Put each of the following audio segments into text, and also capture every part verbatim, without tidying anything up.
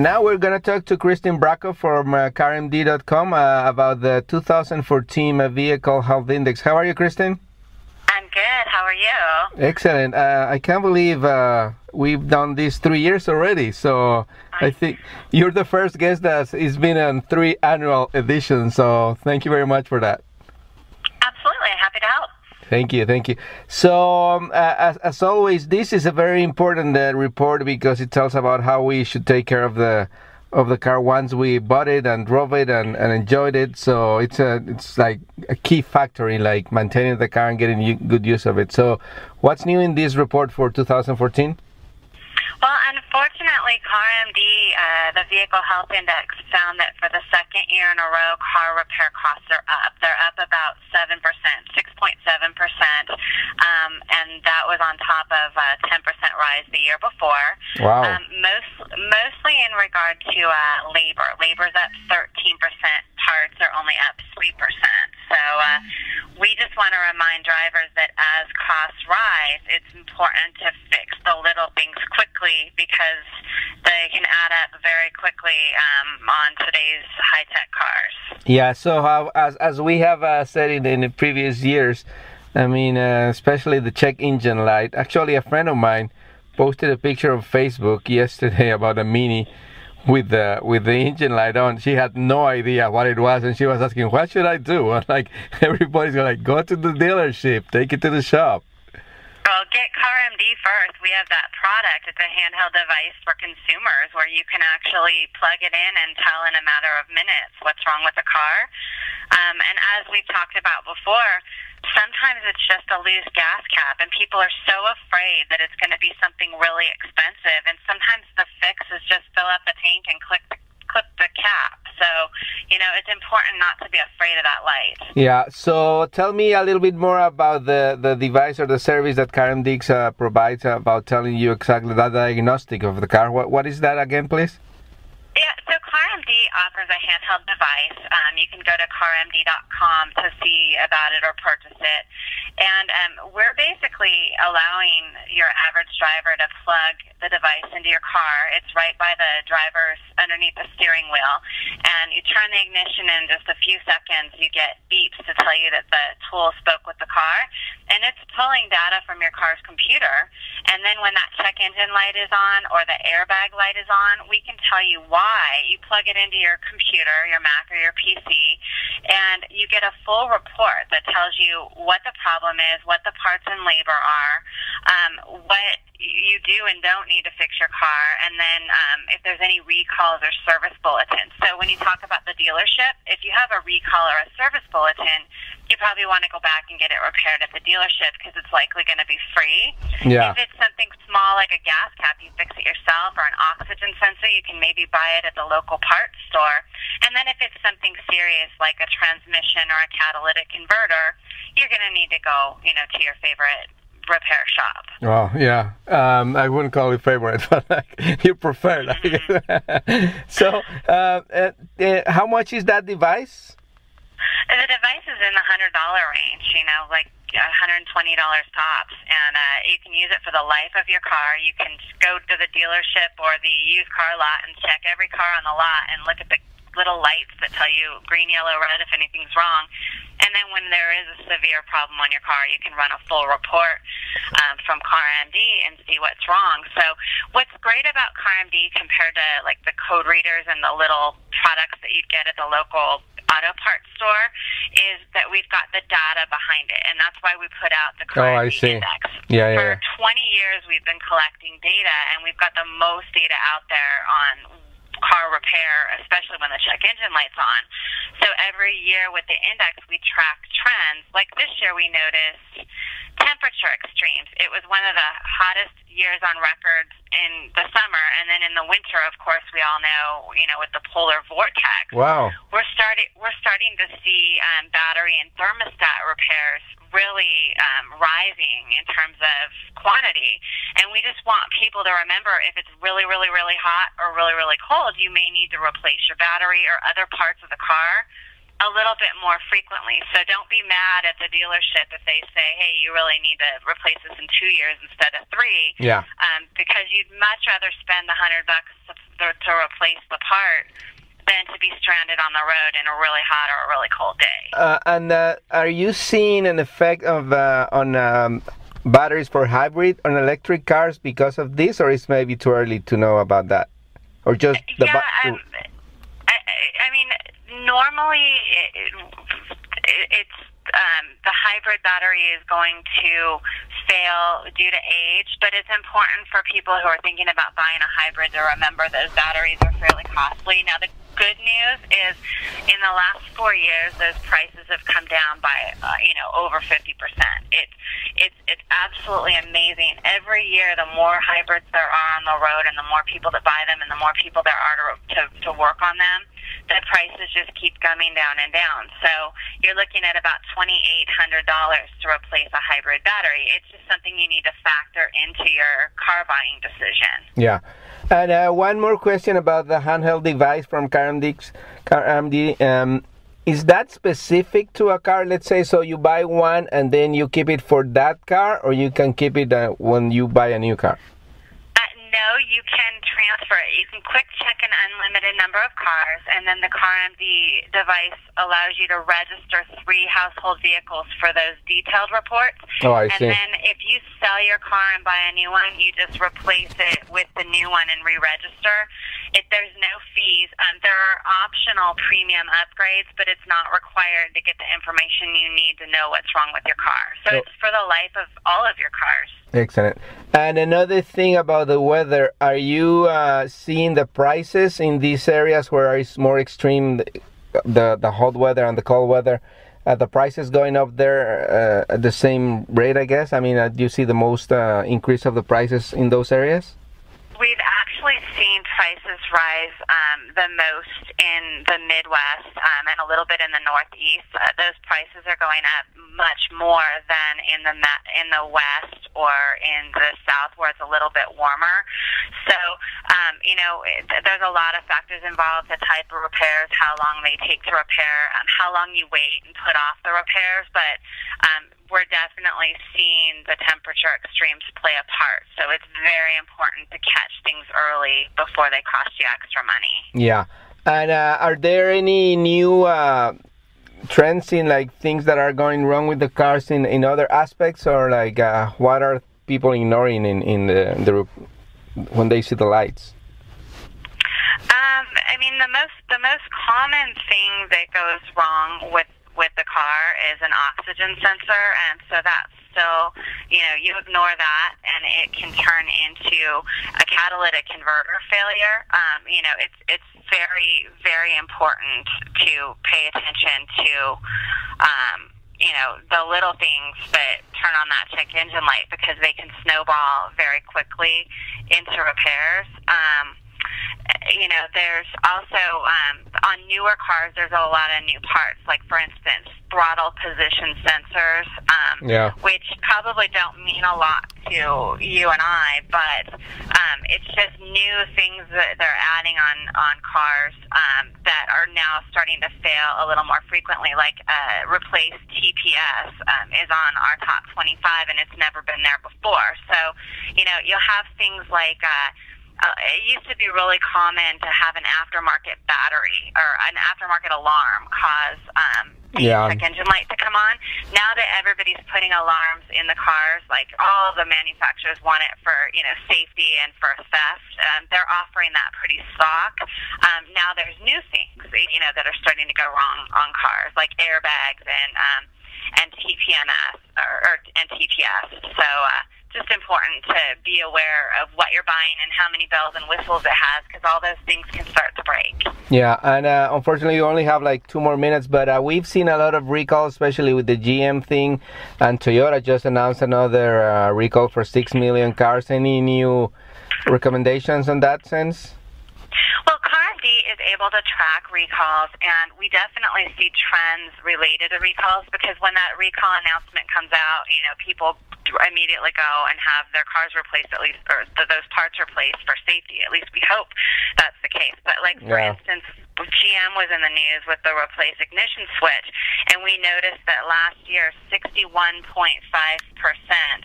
Now we're going to talk to Kristin Bracco from uh, car M D dot com uh, about the two thousand fourteen uh, Vehicle Health Index. How are you, Kristin? I'm good. How are you? Excellent. Uh, I can't believe uh, we've done this three years already. So I, I think you're the first guest that it's been on three annual editions. So thank you very much for that. Absolutely. Happy to help. Thank you, thank you. So, um, uh, as, as always, this is a very important uh, report because it tells about how we should take care of the of the car once we bought it and drove it and, and enjoyed it. So it's a it's like a key factor in like maintaining the car and getting u good use of it. So, what's new in this report for two thousand fourteen? Well, unfortunately, car M D, uh, the Vehicle Health Index, found that for the second year in a row, car repair costs are up. They're up about seven percent, six point seven percent, um, and that was on top of a ten percent rise the year before. Wow. Um, most, mostly in regard to uh, labor. Labor's up thirteen percent. Parts are only up three percent. So uh, we just want to remind drivers that as costs rise, it's important to fix the little things quickly because they can add up very quickly um, on today's high-tech cars. Yeah, so how, as, as we have uh, said in, in the previous years, I mean, uh, especially the check engine light. Actually, a friend of mine posted a picture on Facebook yesterday about a Mini with the with the engine light on. She had no idea what it was, and she was asking, what should I do? And like, everybody's like, go to the dealership, take it to the shop. Well, get car M D first. We have that product. It's a handheld device for consumers where you can actually plug it in and tell in a matter of minutes what's wrong with the car. Um, and as we've talked about before, sometimes it's just a loose gas cap, and people are so afraid that it's going to be something really expensive. And sometimes the fix is just fill up the tank and click the clip the cap. So, you know, it's important not to be afraid of that light. Yeah, so tell me a little bit more about the, the device or the service that car M D uh, provides about telling you exactly the diagnostic of the car. What, what is that again, please? Yeah, so car M D offers a handheld device. Um, you can go to car M D dot com to see about it or purchase it. And um, we're basically allowing your average driver to plug the device into your car. It's right by the driver's, underneath the steering wheel. And you turn the ignition in just a few seconds, you get beeps to tell you that the tool spoke with the car. And it's pulling data from your car's computer. And then when that check engine light is on or the airbag light is on, we can tell you why. You plug it into your computer, your Mac or your P C, and you get a full report that tells you what the problem is, what the parts and labor are, um, what you do and don't need to fix your car, and then um, if there's any recalls or service bulletins. So when you talk about the dealership, if you have a recall or a service bulletin, you probably want to go back and get it repaired at the dealership because it's likely going to be free. Yeah. If it's something small like a gas cap, you fix it yourself, or an oxygen sensor, you can maybe buy it at the local parts store. And then if it's something serious like a transmission or a catalytic converter, you're going to need to go, you know, to your favorite repair shop. Oh, yeah. Um, I wouldn't call it favorite, but like, you prefer that. Mm-hmm. So uh, uh, uh, how much is that device? The device is in the one hundred dollar range, you know, like one hundred twenty dollars tops, and uh, you can use it for the life of your car. You can go to the dealership or the used car lot and check every car on the lot and look at the little lights that tell you green, yellow, red if anything's wrong. And then when there is a severe problem on your car, you can run a full report um, from car M D and see what's wrong. So what's great about car M D compared to like the code readers and the little products that you'd get at the local auto parts store is that we've got the data behind it, and that's why we put out the car M D oh, Index. Yeah, yeah. For twenty years we've been collecting data, and we've got the most data out there on car repair, especially when the check engine light's on. So every year with the index, we track trends. Like this year, we noticed temperature extremes. It was one of the hottest years on record in the summer, and then in the winter, of course, we all know, you know, with the polar vortex. Wow. We're starting. We're starting to see um, battery and thermostat repairs really um, rising in terms of quantity, and we just want people to remember if it's really, really, really hot or really, really cold, you may need to replace your battery or other parts of the car a little bit more frequently. So don't be mad at the dealership if they say, hey, you really need to replace this in two years instead of three. Yeah. Um, because you'd much rather spend the hundred bucks to, to replace the part than to be stranded on the road in a really hot or a really cold day. Uh, and uh, are you seeing an effect of uh, on um, batteries for hybrid on electric cars because of this, or is maybe too early to know about that? Or just the yeah, um, I, I mean... Normally, it, it, it's um, the hybrid battery is going to fail due to age, but it's important for people who are thinking about buying a hybrid to remember those batteries are fairly costly. Now, the good news is in the last four years, those prices have come down by, uh, you know, over fifty percent. It's, it's, it's absolutely amazing. Every year, the more hybrids there are on the road and the more people that buy them and the more people there are to, to, to work on them, the prices just keep coming down and down. So you're looking at about twenty-eight hundred dollars to replace a hybrid battery. It's just something you need to factor into your car buying decision. Yeah. And uh, one more question about the handheld device from CarMD. CarMD um, is that specific to a car? Let's say, so you buy one and then you keep it for that car, or you can keep it uh, when you buy a new car? No, you can transfer it. You can quick check an unlimited number of cars, and then the CarMD device allows you to register three household vehicles for those detailed reports. Oh, I see. And then if you sell your car and buy a new one, you just replace it with the new one and re-register. If there's no fees, um, there are optional premium upgrades, but it's not required to get the information you need to know what's wrong with your car. So oh. It's for the life of all of your cars. Excellent. And another thing about the weather, are you uh, seeing the prices in these areas where it's more extreme, the the hot weather and the cold weather, uh, the prices going up there uh, at the same rate, I guess? I mean, uh, do you see the most uh, increase of the prices in those areas? We've actually seen prices rise um, the most in the Midwest um, and a little bit in the Northeast. Uh, those prices are going up much more than in the in the West or in the South, where it's a little bit warmer. So, um, you know, it, there's a lot of factors involved: the type of repairs, how long they take to repair, um, how long you wait and put off the repairs, but. Um, We're definitely seeing the temperature extremes play a part. So it's very important to catch things early before they cost you extra money. Yeah. And uh, are there any new uh, trends in like things that are going wrong with the cars in, in other aspects, or like uh, what are people ignoring in, in the, in the when they see the lights? Um, I mean, the most the most common thing that goes wrong with with the car is an oxygen sensor, and so that's still, you know, you ignore that and it can turn into a catalytic converter failure. Um, you know, it's it's very, very important to pay attention to, um, you know, the little things that turn on that check engine light, because they can snowball very quickly into repairs. Um, You know, there's also, um, on newer cars, there's a lot of new parts, like, for instance, throttle position sensors, um, yeah. which probably don't mean a lot to you and I, but um, it's just new things that they're adding on, on cars um, that are now starting to fail a little more frequently, like uh, replace T P S um, is on our top twenty-five, and it's never been there before. So, you know, you'll have things like... Uh, Uh, it used to be really common to have an aftermarket battery or an aftermarket alarm cause um, the yeah. check engine light to come on. Now that everybody's putting alarms in the cars, like all the manufacturers want it for, you know, safety and for theft, um, they're offering that pretty stock. Um, now there's new things, you know, that are starting to go wrong on cars, like airbags and um, and T P M S or, or and T P S. So. Uh, just important to be aware of what you're buying and how many bells and whistles it has, because all those things can start to break. Yeah, and uh, unfortunately you only have like two more minutes, but uh, we've seen a lot of recalls, especially with the G M thing, and Toyota just announced another uh, recall for six million cars. Any new recommendations in that sense? Well, CarMD is able to track recalls, and we definitely see trends related to recalls, because when that recall announcement comes out, you know, people immediately go and have their cars replaced, at least, or those parts replaced for safety. At least we hope that's the case. But, like, for yeah. instance, G M was in the news with the replace ignition switch, and we noticed that last year sixty-one point five percent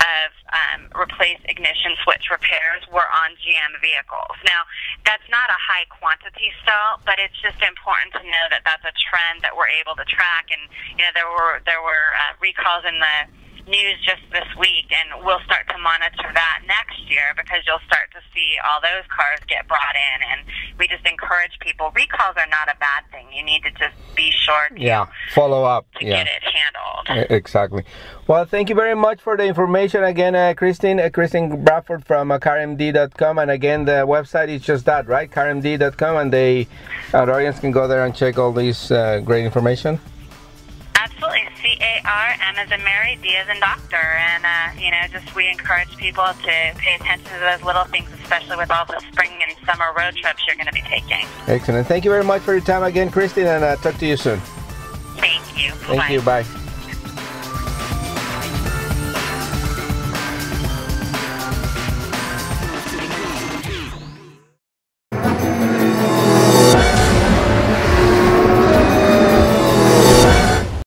of um, replace ignition switch repairs were on G M vehicles. Now, that's not a high quantity still, but it's just important to know that that's a trend that we're able to track. And, you know, there were, there were uh, recalls in the news just this week, and we'll start to monitor that next year, because you'll start to see all those cars get brought in, and we just encourage people. Recalls are not a bad thing. You need to just be sure to yeah. follow up to yeah. get it handled. Exactly. Well, thank you very much for the information again, uh, Kristin. Uh, Kristin Bracco from uh, car M D dot com, and again, the website is just that, right? car M D dot com, and they, our audience can go there and check all these uh, great information. Absolutely. C A R, M as in Mary, D as in doctor. And, uh, you know, just we encourage people to pay attention to those little things, especially with all the spring and summer road trips you're going to be taking. Excellent. Thank you very much for your time again, Kristin, and uh, talk to you soon. Thank you. Bye-bye. Thank you. Bye.